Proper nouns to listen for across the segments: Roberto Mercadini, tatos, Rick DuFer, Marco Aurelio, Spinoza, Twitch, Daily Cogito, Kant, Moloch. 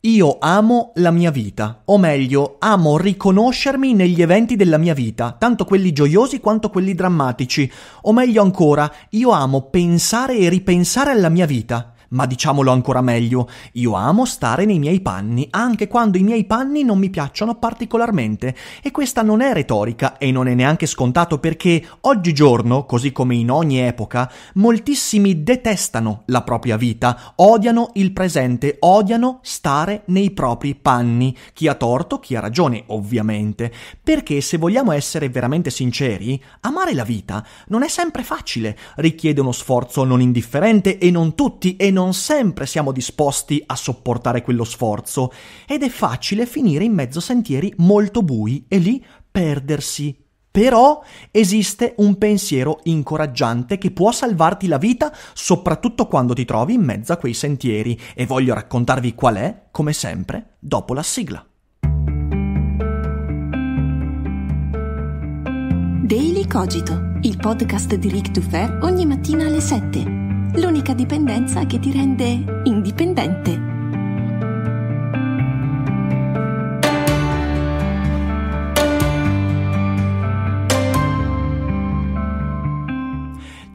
Io amo la mia vita, o meglio, amo riconoscermi negli eventi della mia vita, tanto quelli gioiosi quanto quelli drammatici, o meglio ancora, io amo pensare e ripensare alla mia vita. Ma diciamolo ancora meglio, io amo stare nei miei panni, anche quando i miei panni non mi piacciono particolarmente. E questa non è retorica e non è neanche scontato perché oggigiorno, così come in ogni epoca, moltissimi detestano la propria vita, odiano il presente, odiano stare nei propri panni. Chi ha torto, chi ha ragione, ovviamente. Perché se vogliamo essere veramente sinceri, amare la vita non è sempre facile, richiede uno sforzo non indifferente e non tutti e non sempre siamo disposti a sopportare quello sforzo, ed è facile finire in mezzo a sentieri molto bui e lì perdersi. Però esiste un pensiero incoraggiante che può salvarti la vita, soprattutto quando ti trovi in mezzo a quei sentieri, e voglio raccontarvi qual è, come sempre, dopo la sigla. Daily Cogito, il podcast di Rick DuFer ogni mattina alle 7. L'unica dipendenza che ti rende indipendente.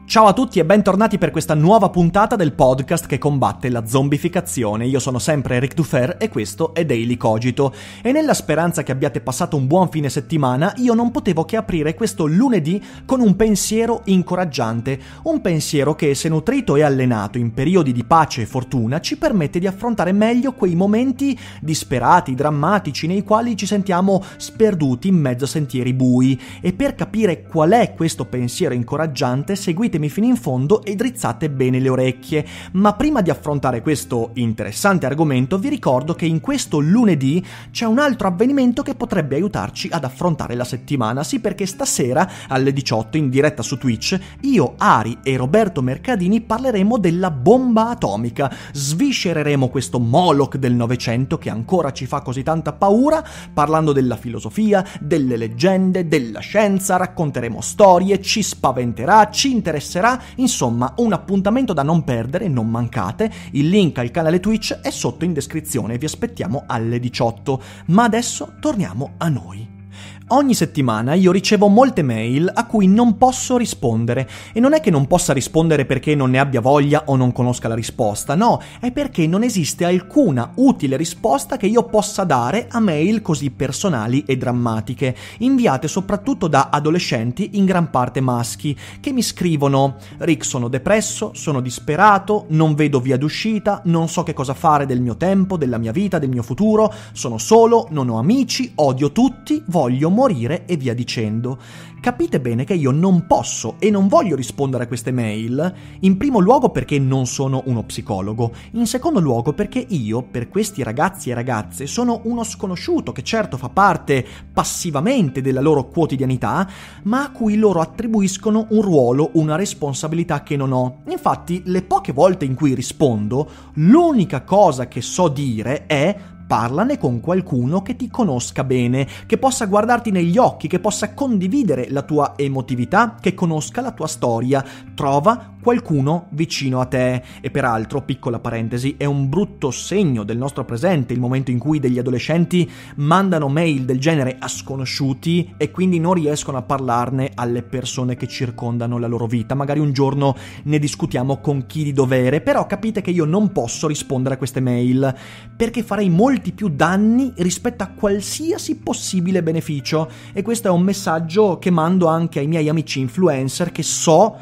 Ciao a tutti e bentornati per questa nuova puntata del podcast che combatte la zombificazione. Io sono sempre Rick DuFer e questo è Daily Cogito. E nella speranza che abbiate passato un buon fine settimana, io non potevo che aprire questo lunedì con un pensiero incoraggiante. Un pensiero che, se nutrito e allenato in periodi di pace e fortuna, ci permette di affrontare meglio quei momenti disperati, drammatici, nei quali ci sentiamo sperduti in mezzo a sentieri bui. E per capire qual è questo pensiero incoraggiante, seguitemi fino in fondo e drizzate bene le orecchie. Ma prima di affrontare questo interessante argomento vi ricordo che in questo lunedì c'è un altro avvenimento che potrebbe aiutarci ad affrontare la settimana. Sì, perché stasera alle 18 in diretta su Twitch io, Ari e Roberto Mercadini parleremo della bomba atomica, sviscereremo questo Moloch del Novecento che ancora ci fa così tanta paura, parlando della filosofia, delle leggende, della scienza, racconteremo storie, ci spaventerà, ci interesserà. Insomma, un appuntamento da non perdere, non mancate. Il link al canale Twitch è sotto in descrizione, vi aspettiamo alle 18. Ma adesso torniamo a noi. Ogni settimana io ricevo molte mail a cui non posso rispondere, e non è che non possa rispondere perché non ne abbia voglia o non conosca la risposta, no, è perché non esiste alcuna utile risposta che io possa dare a mail così personali e drammatiche, inviate soprattutto da adolescenti, in gran parte maschi, che mi scrivono: Rick, sono depresso, sono disperato, non vedo via d'uscita, non so che cosa fare del mio tempo, della mia vita, del mio futuro, sono solo, non ho amici, odio tutti, voglio morire e via dicendo. Capite bene che io non posso e non voglio rispondere a queste mail, in primo luogo perché non sono uno psicologo, in secondo luogo perché io, per questi ragazzi e ragazze, sono uno sconosciuto che certo fa parte passivamente della loro quotidianità, ma a cui loro attribuiscono un ruolo, una responsabilità che non ho. Infatti, le poche volte in cui rispondo, l'unica cosa che so dire è: parlane con qualcuno che ti conosca bene, che possa guardarti negli occhi, che possa condividere la tua emotività, che conosca la tua storia. Trova qualcuno vicino a te. E peraltro, piccola parentesi, è un brutto segno del nostro presente il momento in cui degli adolescenti mandano mail del genere a sconosciuti e quindi non riescono a parlarne alle persone che circondano la loro vita. Magari un giorno ne discutiamo con chi di dovere, però capite che io non posso rispondere a queste mail perché farei molto più danni rispetto a qualsiasi possibile beneficio, e questo è un messaggio che mando anche ai miei amici influencer, che so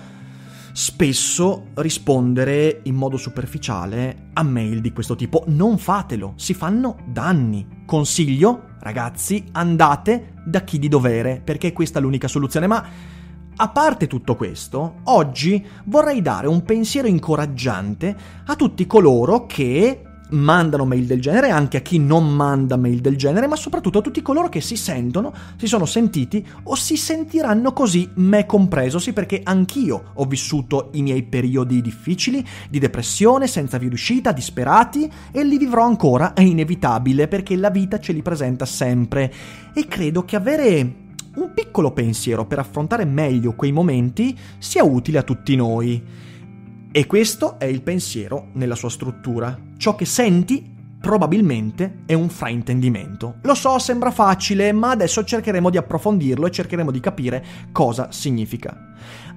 spesso rispondere in modo superficiale a mail di questo tipo. Non fatelo, si fanno danni. Consiglio, ragazzi, andate da chi di dovere, perché questa è l'unica soluzione. Ma a parte tutto questo, oggi vorrei dare un pensiero incoraggiante a tutti coloro che mandano mail del genere, anche a chi non manda mail del genere, ma soprattutto a tutti coloro che si sentono, si sono sentiti o si sentiranno così, me compreso. Sì, perché anch'io ho vissuto i miei periodi difficili, di depressione, senza via d'uscita, disperati, e li vivrò ancora, è inevitabile, perché la vita ce li presenta sempre. E credo che avere un piccolo pensiero per affrontare meglio quei momenti sia utile a tutti noi. E questo è il pensiero nella sua struttura. Ciò che senti probabilmente è un fraintendimento. Lo so, sembra facile, ma adesso cercheremo di approfondirlo e cercheremo di capire cosa significa.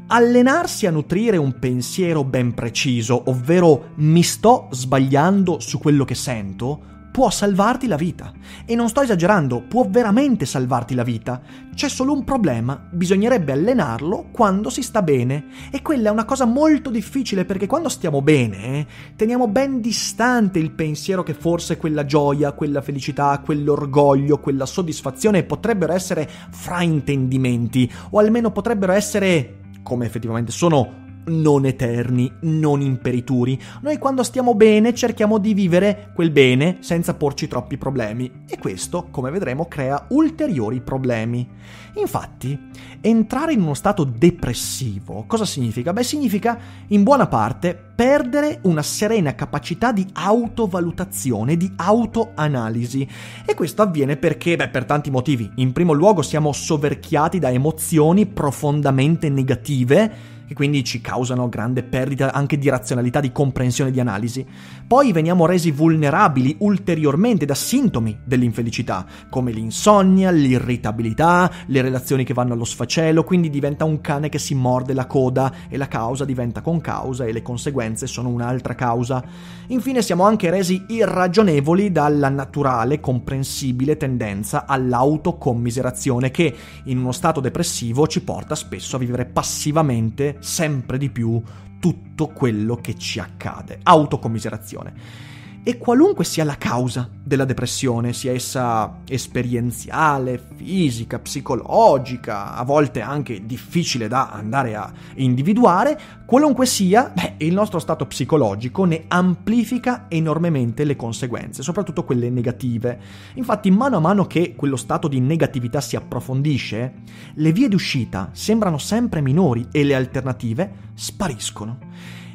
Allenarsi a nutrire un pensiero ben preciso, ovvero mi sto sbagliando su quello che sento, può salvarti la vita. E non sto esagerando, può veramente salvarti la vita. C'è solo un problema, bisognerebbe allenarlo quando si sta bene. E quella è una cosa molto difficile, perché quando stiamo bene, teniamo ben distante il pensiero che forse quella gioia, quella felicità, quell'orgoglio, quella soddisfazione potrebbero essere fraintendimenti, o almeno potrebbero essere, come effettivamente sono, non eterni, non imperituri. Noi quando stiamo bene cerchiamo di vivere quel bene senza porci troppi problemi, e questo, come vedremo, crea ulteriori problemi. Infatti, entrare in uno stato depressivo cosa significa? Beh, significa in buona parte perdere una serena capacità di autovalutazione, di autoanalisi, e questo avviene perché, beh, per tanti motivi. In primo luogo siamo soverchiati da emozioni profondamente negative, che quindi ci causano grande perdita anche di razionalità, di comprensione, di analisi. Poi veniamo resi vulnerabili ulteriormente da sintomi dell'infelicità, come l'insonnia, l'irritabilità, le relazioni che vanno allo sfacelo, quindi diventa un cane che si morde la coda e la causa diventa concausa e le conseguenze sono un'altra causa. Infine siamo anche resi irragionevoli dalla naturale, comprensibile tendenza all'autocommiserazione, che in uno stato depressivo ci porta spesso a vivere passivamente sempre di più tutto quello che ci accade. Autocommiserazione. E qualunque sia la causa della depressione, sia essa esperienziale, fisica, psicologica, a volte anche difficile da andare a individuare, qualunque sia, beh, il nostro stato psicologico ne amplifica enormemente le conseguenze, soprattutto quelle negative. Infatti, mano a mano che quello stato di negatività si approfondisce, le vie d'uscita sembrano sempre minori e le alternative spariscono.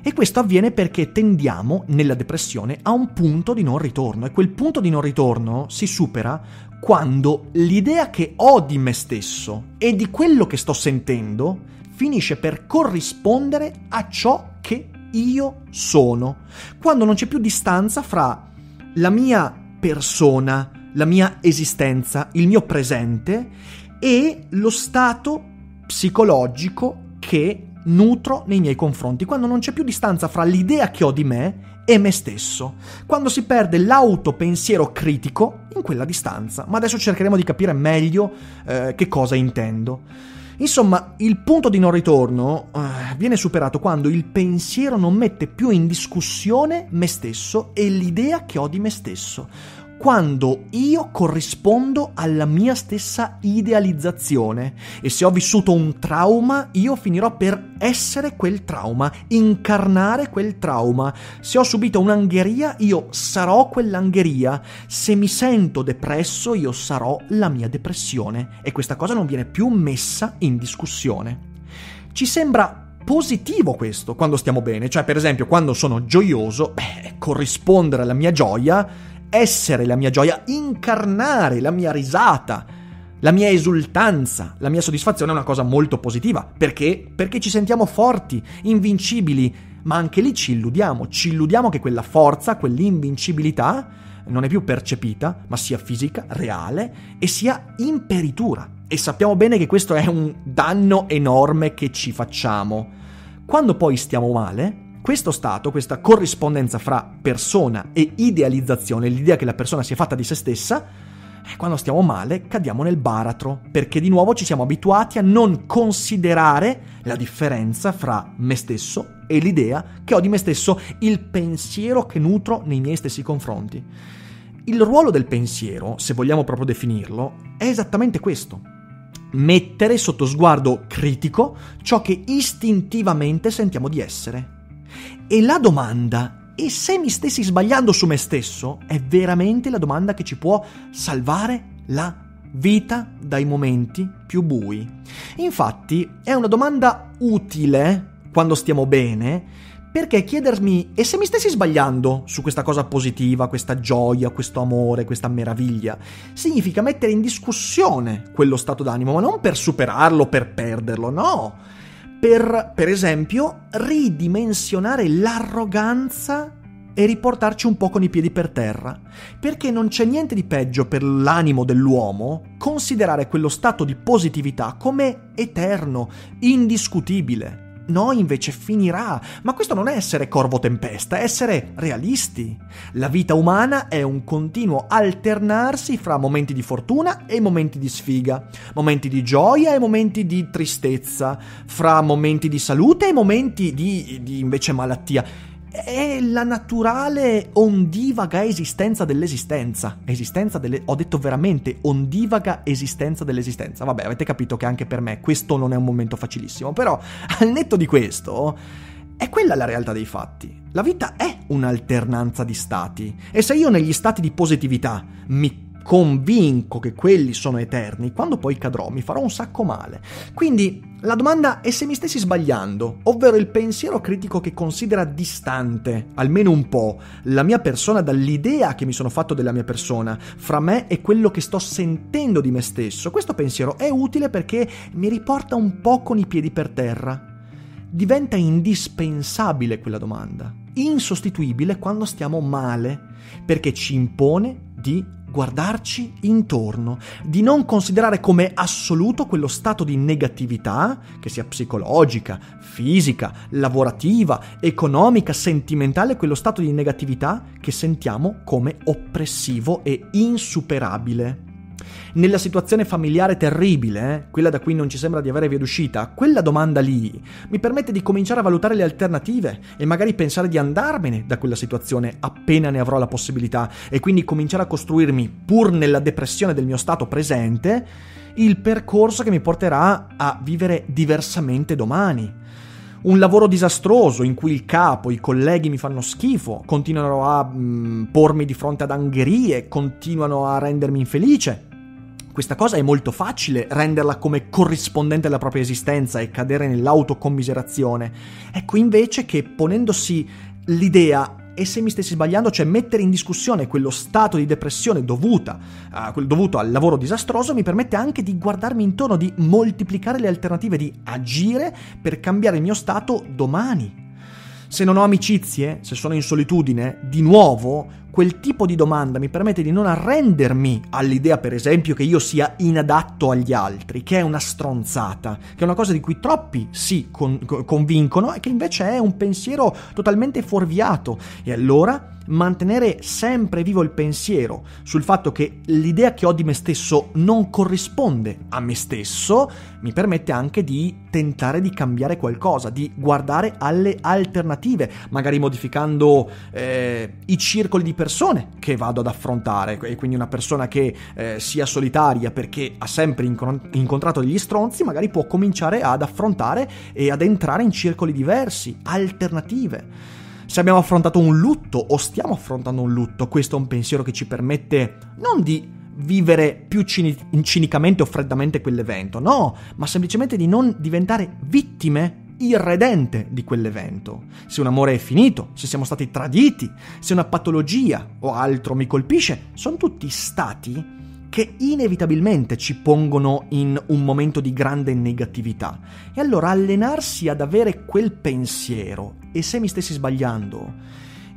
E questo avviene perché tendiamo, nella depressione, a un punto di non ritorno, e quel punto di non ritorno si supera quando l'idea che ho di me stesso e di quello che sto sentendo finisce per corrispondere a ciò che io sono, quando non c'è più distanza fra la mia persona, la mia esistenza, il mio presente e lo stato psicologico che nutro nei miei confronti, quando non c'è più distanza fra l'idea che ho di me e me stesso, quando si perde l'autopensiero critico in quella distanza. Ma adesso cercheremo di capire meglio che cosa intendo. Insomma, il punto di non ritorno viene superato quando il pensiero non mette più in discussione me stesso e l'idea che ho di me stesso, quando io corrispondo alla mia stessa idealizzazione. E se ho vissuto un trauma, io finirò per essere quel trauma, incarnare quel trauma. Se ho subito un'angheria, io sarò quell'angheria. Se mi sento depresso, io sarò la mia depressione, e questa cosa non viene più messa in discussione. Ci sembra positivo questo quando stiamo bene, cioè per esempio quando sono gioioso, beh, corrispondere alla mia gioia, essere la mia gioia, incarnare la mia risata, la mia esultanza, la mia soddisfazione è una cosa molto positiva. Perché? Perché ci sentiamo forti, invincibili, ma anche lì ci illudiamo che quella forza, quell'invincibilità non è più percepita, ma sia fisica, reale e sia imperitura. E sappiamo bene che questo è un danno enorme che ci facciamo. Quando poi stiamo male, questo stato, questa corrispondenza fra persona e idealizzazione, l'idea che la persona sia fatta di se stessa, quando stiamo male cadiamo nel baratro, perché di nuovo ci siamo abituati a non considerare la differenza fra me stesso e l'idea che ho di me stesso, il pensiero che nutro nei miei stessi confronti. Il ruolo del pensiero, se vogliamo proprio definirlo, è esattamente questo: mettere sotto sguardo critico ciò che istintivamente sentiamo di essere. E la domanda, e se mi stessi sbagliando su me stesso, è veramente la domanda che ci può salvare la vita dai momenti più bui. Infatti è una domanda utile quando stiamo bene, perché chiedermi, e se mi stessi sbagliando su questa cosa positiva, questa gioia, questo amore, questa meraviglia, significa mettere in discussione quello stato d'animo, ma non per superarlo, per perderlo, no! Per esempio, ridimensionare l'arroganza e riportarci un po' con i piedi per terra, perché non c'è niente di peggio per l'animo dell'uomo considerare quello stato di positività come eterno, indiscutibile. Noi invece finirà, ma questo non è essere corvo tempesta, è essere realisti. La vita umana è un continuo alternarsi fra momenti di fortuna e momenti di sfiga, momenti di gioia e momenti di tristezza, fra momenti di salute e momenti di invece malattia. È la naturale ondivaga esistenza dell'esistenza. Ho detto veramente ondivaga esistenza dell'esistenza. Vabbè, avete capito che anche per me questo non è un momento facilissimo, però al netto di questo è quella la realtà dei fatti. La vita è un'alternanza di stati e se io negli stati di positività mi convinco che quelli sono eterni, quando poi cadrò mi farò un sacco male. Quindi la domanda è se mi stessi sbagliando, ovvero il pensiero critico che considera distante, almeno un po', la mia persona dall'idea che mi sono fatto della mia persona, fra me e quello che sto sentendo di me stesso. Questo pensiero è utile perché mi riporta un po' con i piedi per terra. Diventa indispensabile quella domanda, insostituibile quando stiamo male, perché ci impone di guardarci intorno, di non considerare come assoluto quello stato di negatività, che sia psicologica, fisica, lavorativa, economica, sentimentale, quello stato di negatività che sentiamo come oppressivo e insuperabile. Nella situazione familiare terribile, quella da cui non ci sembra di avere via d'uscita, quella domanda lì mi permette di cominciare a valutare le alternative e magari pensare di andarmene da quella situazione appena ne avrò la possibilità e quindi cominciare a costruirmi, pur nella depressione del mio stato presente, il percorso che mi porterà a vivere diversamente domani. Un lavoro disastroso in cui il capo, i colleghi mi fanno schifo, continuano a pormi di fronte ad angherie, continuano a rendermi infelice. Questa cosa è molto facile renderla come corrispondente alla propria esistenza e cadere nell'autocommiserazione. Ecco invece che ponendosi l'idea, e se mi stessi sbagliando, cioè mettere in discussione quello stato di depressione dovuto al lavoro disastroso, mi permette anche di guardarmi intorno, di moltiplicare le alternative, di agire per cambiare il mio stato domani. Se non ho amicizie, se sono in solitudine, di nuovo, quel tipo di domanda mi permette di non arrendermi all'idea, per esempio, che io sia inadatto agli altri, che è una stronzata, che è una cosa di cui troppi si convincono e che invece è un pensiero totalmente fuorviato. E allora mantenere sempre vivo il pensiero sul fatto che l'idea che ho di me stesso non corrisponde a me stesso mi permette anche di tentare di cambiare qualcosa, di guardare alle alternative, magari modificando i circoli di persone che vado ad affrontare. E quindi una persona che sia solitaria perché ha sempre incontrato degli stronzi magari può cominciare ad affrontare e ad entrare in circoli diversi, alternative. Se abbiamo affrontato un lutto o stiamo affrontando un lutto, questo è un pensiero che ci permette non di vivere più cinicamente o freddamente quell'evento, no, ma semplicemente di non diventare vittime irredente di quell'evento. Se un amore è finito, se siamo stati traditi, se una patologia o altro mi colpisce, sono tutti stati che inevitabilmente ci pongono in un momento di grande negatività. E allora allenarsi ad avere quel pensiero, e se mi stessi sbagliando,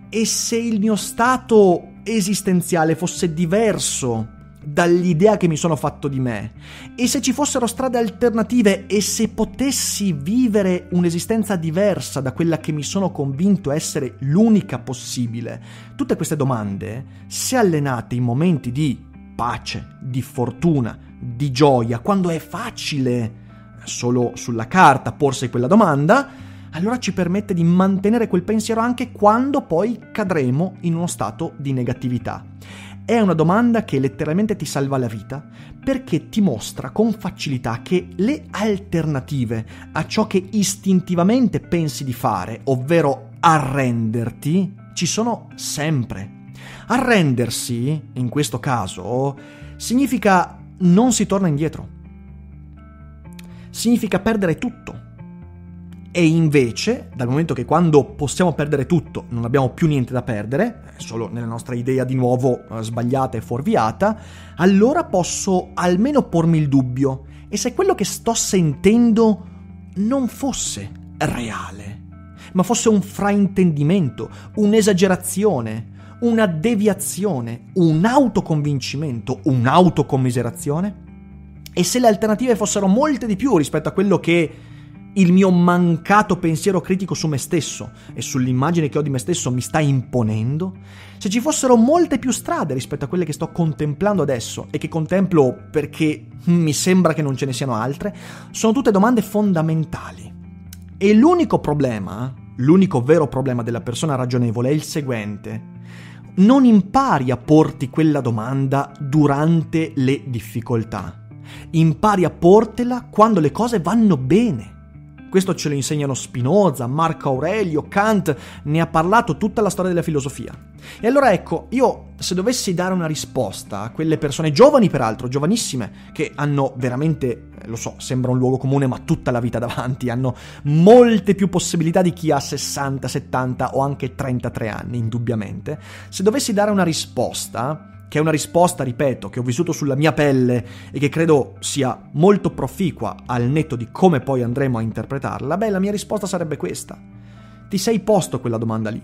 e se il mio stato esistenziale fosse diverso dall'idea che mi sono fatto di me, e se ci fossero strade alternative, e se potessi vivere un'esistenza diversa da quella che mi sono convinto essere l'unica possibile. Tutte queste domande, se allenate in momenti di pace, di fortuna, di gioia, quando è facile solo sulla carta porsi quella domanda, allora ci permette di mantenere quel pensiero anche quando poi cadremo in uno stato di negatività. È una domanda che letteralmente ti salva la vita, perché ti mostra con facilità che le alternative a ciò che istintivamente pensi di fare, ovvero arrenderti, ci sono sempre. Arrendersi, in questo caso, significa non si torna indietro, significa perdere tutto. E invece, dal momento che quando possiamo perdere tutto non abbiamo più niente da perdere, solo nella nostra idea di nuovo sbagliata e fuorviata, allora posso almeno pormi il dubbio, e se quello che sto sentendo non fosse reale? ma fosse un fraintendimento, un'esagerazione, una deviazione, un autoconvincimento, un'autocommiserazione? E se le alternative fossero molte di più rispetto a quello che il mio mancato pensiero critico su me stesso e sull'immagine che ho di me stesso mi sta imponendo, se ci fossero molte più strade rispetto a quelle che sto contemplando adesso e che contemplo perché mi sembra che non ce ne siano altre, sono tutte domande fondamentali. E l'unico problema, l'unico vero problema della persona ragionevole è il seguente: non impari a porti quella domanda durante le difficoltà, impari a portela quando le cose vanno bene. Questo ce lo insegnano Spinoza, Marco Aurelio, Kant, ne ha parlato tutta la storia della filosofia. E allora ecco, io se dovessi dare una risposta a quelle persone giovani, peraltro, giovanissime, che hanno veramente, lo so, sembra un luogo comune, ma tutta la vita davanti, hanno molte più possibilità di chi ha 60, 70 o anche 33 anni, indubbiamente, se dovessi dare una risposta, che è una risposta, ripeto, che ho vissuto sulla mia pelle e che credo sia molto proficua al netto di come poi andremo a interpretarla, beh, la mia risposta sarebbe questa. Ti sei posto quella domanda lì?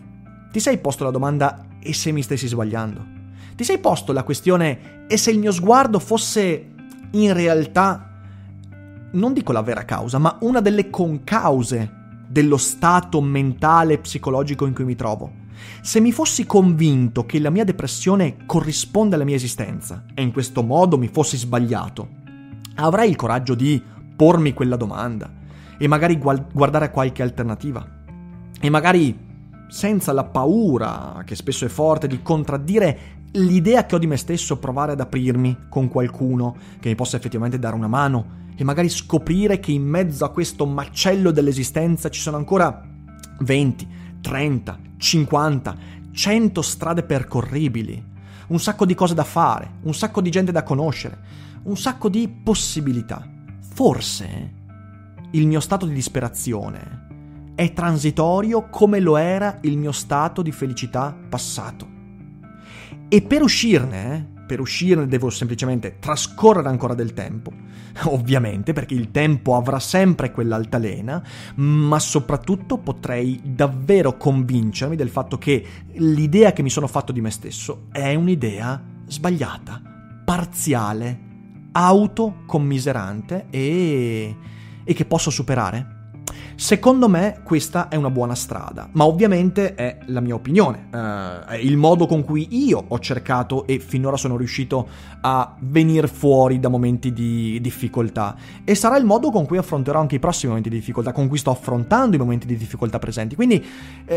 Ti sei posto la domanda "e se mi stessi sbagliando"? Ti sei posto la questione "e se il mio sguardo fosse in realtà, non dico la vera causa, ma una delle concause dello stato mentale e psicologico in cui mi trovo? Se mi fossi convinto che la mia depressione corrisponde alla mia esistenza e in questo modo mi fossi sbagliato, avrei il coraggio di pormi quella domanda e magari guardare a qualche alternativa e magari senza la paura, che spesso è forte, di contraddire l'idea che ho di me stesso, provare ad aprirmi con qualcuno che mi possa effettivamente dare una mano e magari scoprire che in mezzo a questo macello dell'esistenza ci sono ancora 20, 30, 50, 100 strade percorribili, un sacco di cose da fare, un sacco di gente da conoscere, un sacco di possibilità. Forse il mio stato di disperazione è transitorio come lo era il mio stato di felicità passato. E per uscirne devo semplicemente trascorrere ancora del tempo, ovviamente, perché il tempo avrà sempre quell'altalena, ma soprattutto potrei davvero convincermi del fatto che l'idea che mi sono fatto di me stesso è un'idea sbagliata, parziale, autocommiserante e che posso superare. Secondo me questa è una buona strada, ma ovviamente è la mia opinione, è il modo con cui io ho cercato e finora sono riuscito a venir fuori da momenti di difficoltà e sarà il modo con cui affronterò anche i prossimi momenti di difficoltà, con cui sto affrontando i momenti di difficoltà presenti, quindi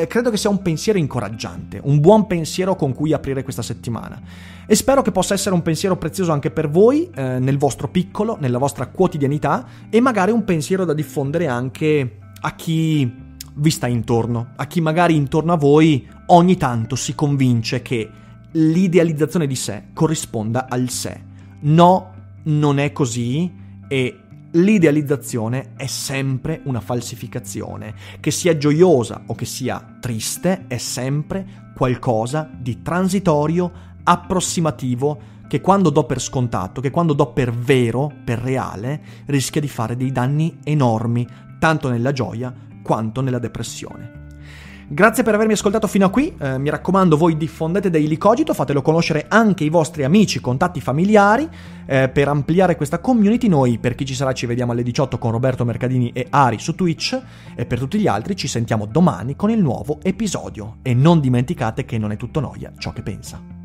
credo che sia un pensiero incoraggiante, un buon pensiero con cui aprire questa settimana e spero che possa essere un pensiero prezioso anche per voi, nel vostro piccolo, nella vostra quotidianità e magari un pensiero da diffondere anche a chi vi sta intorno, a chi magari intorno a voi ogni tanto si convince che l'idealizzazione di sé corrisponda al sé. No, non è così e l'idealizzazione è sempre una falsificazione, che sia gioiosa o che sia triste, è sempre qualcosa di transitorio, approssimativo, che quando do per scontato, che quando do per vero, per reale, rischia di fare dei danni enormi, tanto nella gioia quanto nella depressione. Grazie per avermi ascoltato fino a qui, mi raccomando voi diffondete Daily Cogito, fatelo conoscere anche i vostri amici, contatti familiari, per ampliare questa community. Noi, per chi ci sarà, ci vediamo alle 18 con Roberto Mercadini e Ari su Twitch e per tutti gli altri ci sentiamo domani con il nuovo episodio e non dimenticate che non è tutto noia ciò che pensa.